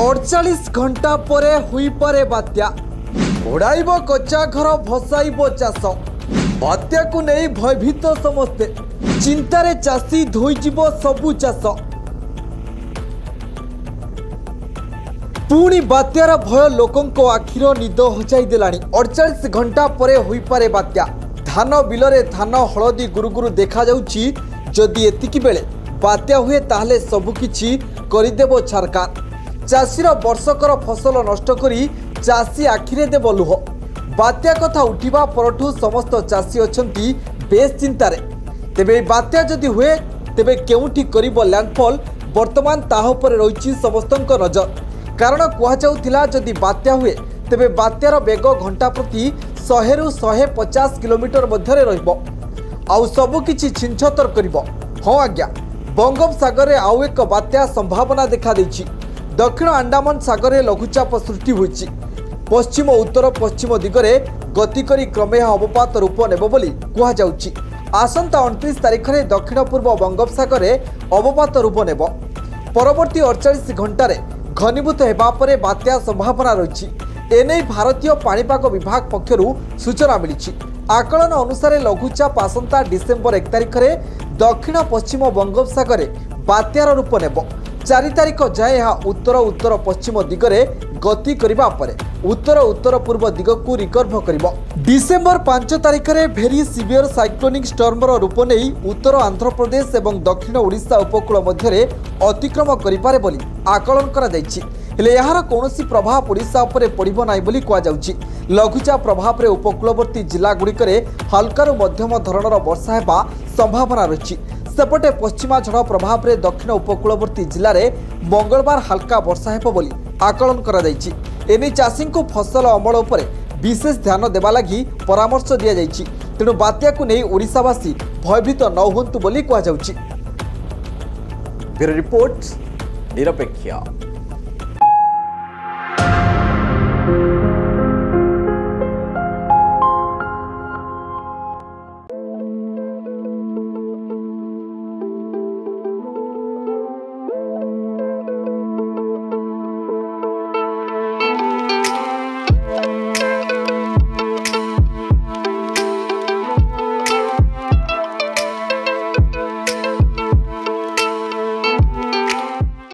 48 घंटा परे हुई परे बात्या उड़ाइब कच्चा घर भसाइब चाष बात्या को नहीं भयभीत समस्ते चिंतारे चाषी धोईब सबु चाष पुणी बात्यार भय लोकों आखिर निद हजाई देलाणी। 48 घंटा परे हुई परे बात्या धान बिलरे धान हलदी गुरुगुरु देखा जाउची। जदि एतिकी बेले बात्या हुए ताहले सबुकिछि करिदेव सरकार। चाषीर वर्षकर फसल नष्ट करी चाषी आखिरे देव लुह। बात्या कथा उठा पर समस्त चाषी अच्छा बेस चिंतार। तेबे बात्या जदि हुए तेबे केउठी करिबो लैंडफॉल वर्तमान ताहा उपरे रही समस्तक नजर। कारण कहुला जदि बात्या हुए तेबे बात्यार बेग घंटा प्रति 100 रु 150 किलोमीटर मध्य रहिबो। आउ सबु किछि छिंछतर करिबो। हां आज्ञा बंगोपसागर आउ एक बात्या संभावना देखा दैछि। दक्षिण आंडामान सागर में लघुचाप सृष्टि हो पश्चिम उत्तर पश्चिम दिगरे गति करी क्रमे अवपात रूप नेब बोली कहुच्ची। आसंता 29 तारीख में दक्षिण पूर्व बंगोपसागर में अवपात रूप नेब। परवर्ती 48 घंटे घनीभूत होगापर बात्या संभावना रही। एने भारतीय पाणीपाग विभाग पक्ष सूचना मिली। आकलन अनुसार लघुचाप आसंता डिसेम्बर 1 तारिख में दक्षिण पश्चिम बंगोपसागर में बात्यार रूप नेब। 4 तारिख जाए यहाँ उत्तर उत्तर पश्चिम दिगरे गति करने पर उत्तर उत्तर पूर्व दिगकू रिकर्व कर। डिसेम्बर 5 तारिख में भेरी सीवियर साइक्लोनिक स्टर्मर रूप नहीं उत्तर आंध्र प्रदेश एवं दक्षिण ओडिशा उपकूल मध्य अतिक्रम करें बोली आकलन कर। कौनसी प्रभाव ओडिशा पर पड़ो ना कहुच्ची। लघुचाप प्रभाव उपकूलवर्ती जिलागुड़िक हल्कू मध्यम धरणर वर्षा होगा संभावना रही। सेपटे पश्चिमा झड़ प्रभाव में दक्षिण उपकूलवर्ती जिले में मंगलवार हल्का वर्षा हेब बोली आकलन कर। चाषी को फसल अमल उपर विशेष ध्यान देवा लगी परामर्श दि जाइए। तेणु बात्या को नहीं ओडिशावासी भयभीत न होंतु बोली कहुच्ची। ब्यूरो रिपोर्ट निरपेक्ष।